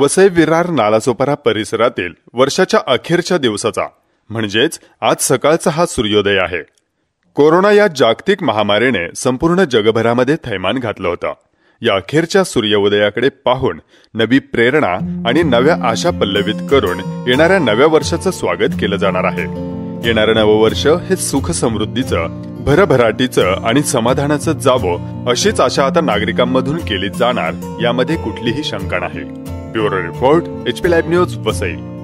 वसई विरार नालासोपारा परिसरातील वर्षाच्या अखेरच्या दिवसाचा म्हणजेच आज सकाळचा हा सूर्योदय आहे। कोरोना या जागतिक महामारीने संपूर्ण जगभरामध्ये थैमान घातलं होतं। या अखेरच्या सूर्योदयाकडे पाहून नवी प्रेरणा आणि नव्या आशा पल्लवित करून येणाऱ्या नव्या वर्षाचं स्वागत केलं जाणार आहे। येणारं नवं वर्ष हे सुख समृद्धीचं, भरभराटीचं आणि समाधानाचं जावं अशीच आशा आता नागरिकांमधून केली जाणार, यामध्ये कुठलीही शंका नाही। Bureau report HP Live news Vasai.